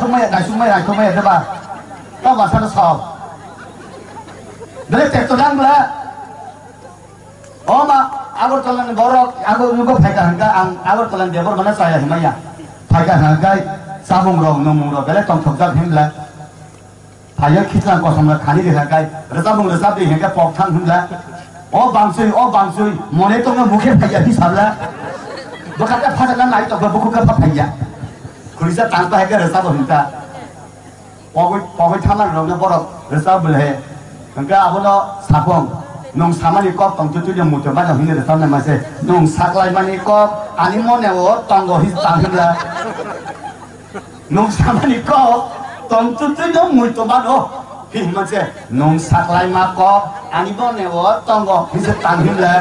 daisung maya deba tau bahasa dasar dari tekto lang bela oma agar telan borok agar juga pakai harga agar telan debor mana saya himaya pakai harga sabung rong nomung rong bela tong tong jam himla pakai kita kosong lah kani di harga resabung resab di harga poktan himla oh bangsui mulai tong mukhe pakai hisab lah berkata pasangan lain tong berbuku ke pakai Kulisa tanpa hega rasa bonita, pokok taman rongga borok rasa belhe, enggak aku lo sabong, nong sama nikop tong cucu yang muda banyak hingga rasa nama se, nong saklai manikop, animo newo tonggo his tangga, nong sama nikop tong cucu yang muda banyak hingga se, nong saklai makop, animo newo tonggo his tangga,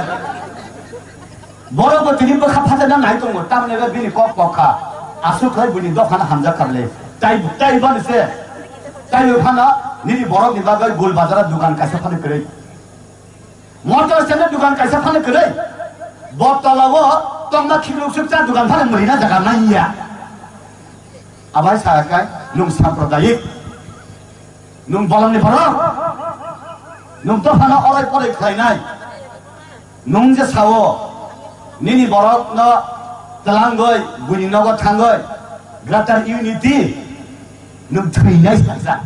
borok bertiri berkapasa dan naik tonggo, taman ega bini kop koka. Asuk hari bunyi doa karena hamzah kabel. Tapi iban itu, tapi karena ini borong di bagai gol bazar dukan kaisa panik kiri. Motor sana dukan kaisa panik kiri. Bob talawa, tangga kiri uksuk cah dukan panik merina jaga naya. Abai saya kai nung sampradayik, nung balam ni borong, nung doa karena orang orang kainai, nung je sawo, ini borong na. Telanggoi, bunyi nogo tanggoi, gratar unity, nung tuinai saja.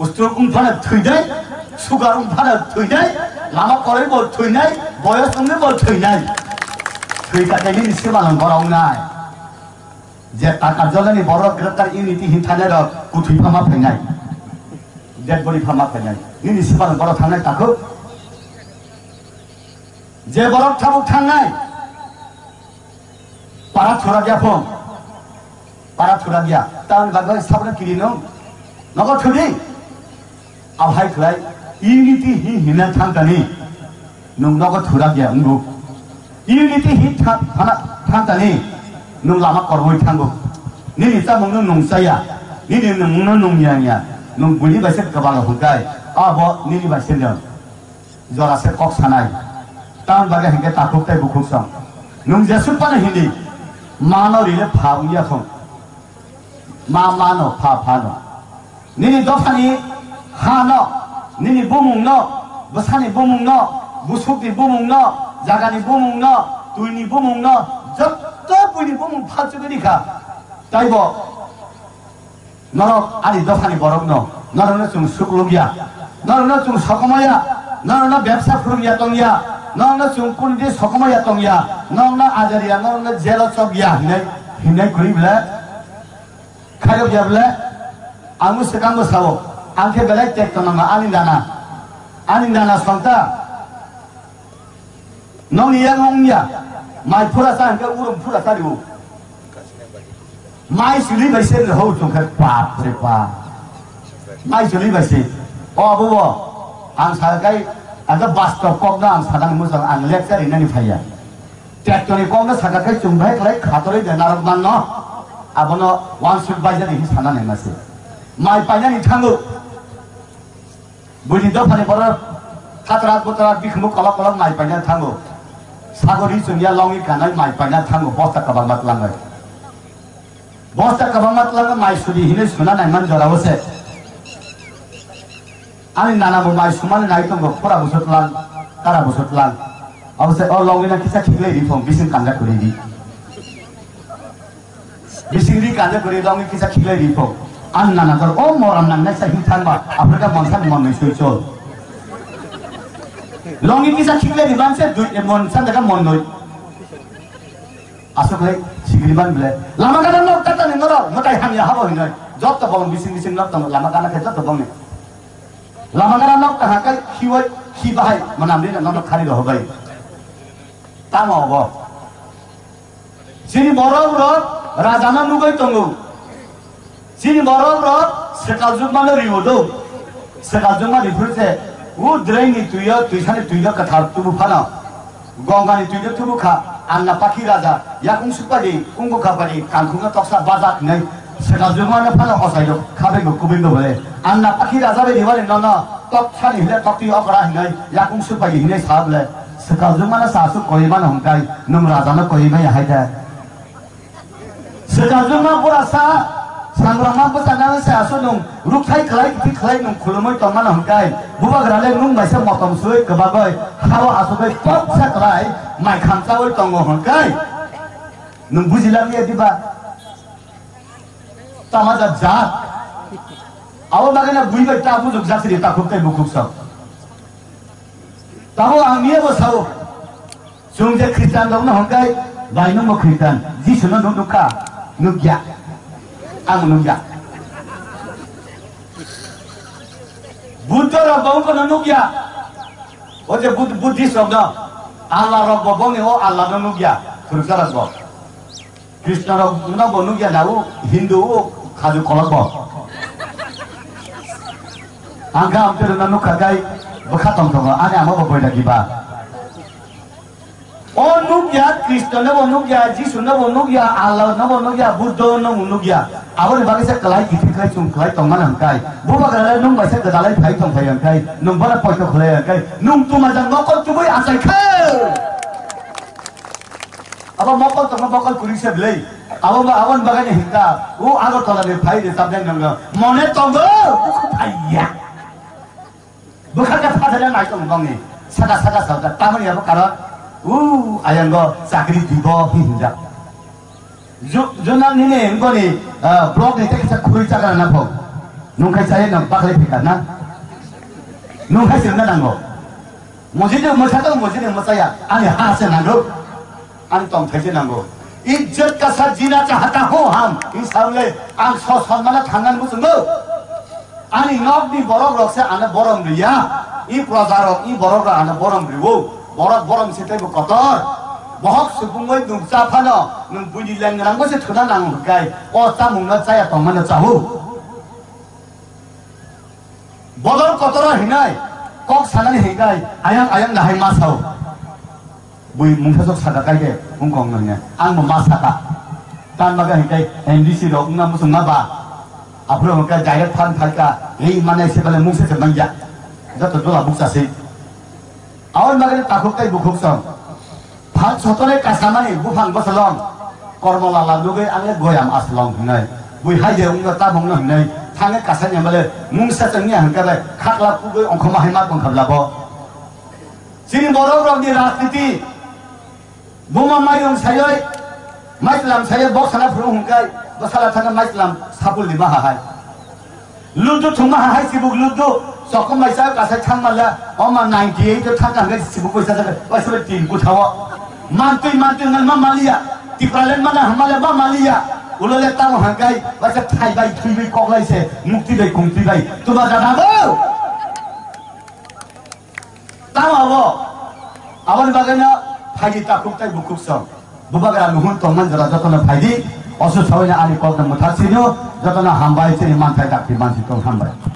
Ustur umpanat tuinai, sugar umpanat tuinai, lama korei bol tuinai, boyos umne bol tuinai. Tuikatnya ini siapa nongkorong nai? Jet takar jalan ini borok gratar unity hintanya dok, kutui pama pengai. Jet boli pama pengai. Ini siapa nongkorong tangai takut? Jet borok tabuk tangai. Para curah dia, tahun bagai sabda kiri nong, naga cuci, awai kelai, ini tihi hina tantani, nung naga curah dia ungu, ini tihi tantani, nung lama korwoi tanggo, ini kita mungkin nung saya, ini mungkin nung nyanya, nung bunyi basir kepala hukai, abah ini basir dia, jora sekok sanai, tahun bagai hingga takut teh buku sang, nung jasur panah hindi. Mano rile pawunya kong, mano papano, nini dosani hano, nini bumung no, bosani bumung no, busuki bumung no, jagani bumung no, tuini bumung no, jatuh puini bumung pacu kedika, taibo, noro ani dosani borong no, noro na cung suklugia, noro na cung sokomaya, noro na biasa kurugia tongya. Nongna sungkun di sokoma ya tong ya, nongna ajaria, nongna jelo sok ya, hinai kuri bela, kayo ya bela, angus sekang besawo, angke bela cek tonoma alindana songta, nongnia ngongnia, mai purasa angke urung purasa diu, mai suli basi lehau tungkat pap, mai suli basi, oh buwo, angsa kai. Anda bas tokong nang sadang musang ang lekser ini nifaya. Tektonik kongga sadakay cumbai klay katori denarok mano. Abono wansur bajar ini sana nemasi. Mai panjang ditanggup. Bunyi do pani borok katarat katarat bikhmu kolak kolak mai panjang tanggup. Sagori cumia longi kanai mai panjang tanggup bosta kabamat langgai. Bosta kabamat langgai mai suri hini suna neman jorawose. Ani nana mumai sumane nai tonggo pura busutlan, kara busutlan. Aku se oh longina kisah kiklei di pom bising kanda kuri di. Bising di kanda kuri longin kisah kiklei di pom. An nana kor oh moran nana kisah hitan ba, apalagi monsan monai suicol. Longin kisah kiklei di ban se duit monsan dekat monoi. Asal kali sikliban bela. Lama kena nok kata nengorol, matai hanya hawa hinoi. Job tak bolong bising nok tong lama kena kerja tak bolong. Lama karena nak terhakai kiwai kibahai menambil dan nak kari dah baik. Tak mau boh. Sini borong borong rajana nugai tunggu. Sini borong borong sekajut mana riudu. Sekajut mana dipercaya. Wu drain itu ya tuisan itu ya kata tubuh fana. Gongan itu ya tubuh kah. Anak pakir raja. Ya kungsi padi kungku kapadi kangkunga toksa bazar nai. Sekajut mana fana osaido kabingo kubindo boleh. Anak akhir azab ini baru nana top cari hilang top tiap orang hilang, ya kung supaya hilang sahab le. Sekarang mana sahsu koi mana hongkai, nomor azamnya koi mana ada. Sekarang mana kurasa Sangrama pasangan saya sunung, rukai kelai kiti kelai nung kulumoi toman hongkai, buba grale nung maisa motom sui kebagai, hawa asubai pop saklai, mai kamsawai tongo hongkai, nung buzilamia diba, tamaza zat, awal bagana buiba tabu zuk zakiri takuk tai bukuk sau, tahu angmia bosau, sungja kritan dongna hongkai, bai nung mo kritan, jisuna nung duka, nung ya. Ang nungya, buddha rabong ko nungya, oje buddhis rabong, Allah rabong o Allah nungya, kurusara rabong, Krishna rabong nungya daw Hindu o kaju kolabong, angka ampero nungkagay bakatong tong, ane amo baboy lagi ba, o nungya Krishna nabo nungya Jisu nabo nungya Allah nabo nungya Buddha nabo nungya. Awal bagi saya kelai kiti kelai sung kelai tong mana angkai, bukan kelai nung bagi saya kedalai kelai tong kelai angkai, nung bala poin tong kelai angkai, nung tu macam ngokol cubai asai kel. Awal ngokol tong ngokol kuring saya beli, awal bagainya hingga, awal kalau dia kelai dia sampai nenggal, monet tonggol, ayah. Bukan kata kata dia naik tong ngomong ni, sadar, taman ya bukan, ayang go sakri tiba hingga. Jurnal ini engkau ni blog ni tak kisah kuih cakar anak kau, nungkai saya nampak lebih karena, nungkai siapa nanggo, muziknya masa tu muziknya masa ya, ane hasil nanggo, antom terjadi nanggo, ijat kasar jina cahata hoham, insyaallah, ang sosok mana tangan musunggu, ane ngap di borong roksa anak borong dia, ini prasarok ini borong rok anak borong ribu, borong siapa ibu kotor. Bahok sebungoi nung sapano nung bunyi lengan nanggo setulah nanggo kai osa mungat saya tong mana tahu bodor kotoran hinai kok salan hingai ayang nahai masau bui mungkasok sadakai ke mungkong nangnya ang memasaka tan baga hingai NDC dok nggak musung ngaba apalagi mereka jaya tan kaka ini mana sekali mungsi semangja jatuh doa buksa sih awal baga takut kai bukuk sam Hal sotone kasamani bufang basalong, kormola laluge ange goyam aslong hinai, bui haje unga tabong na hinai, tange kasanya male, mungsa cengnya hengkale, kakla kuge ongkoma hemat ongkam labo. Sini borong di rakiti, buma mayung sayoi, maislam saya boksana furung hengkai, basala tange maislam sapul di mahahai. Ludu tumahahai sibuk ludu. Sokom maisal kasai tang mala, oma 98 itu tang hengkai sibuk maisal saja, maisal tim kutawa. Mantu ngan mamalia, tipralen mana hamala mamalia, ulole tahu hangkai, baca thai bai thui kok lai se, mukti bai kungti bai, tu baca tahu, awal bagainya pagi takuk tak bukuk song, buka kerana muhun toman jalan jatuhnya pagi, osu sahwanya ani kau dan mutasinu, jatuhnya hambai sini mantai tak dimansi kau hambai.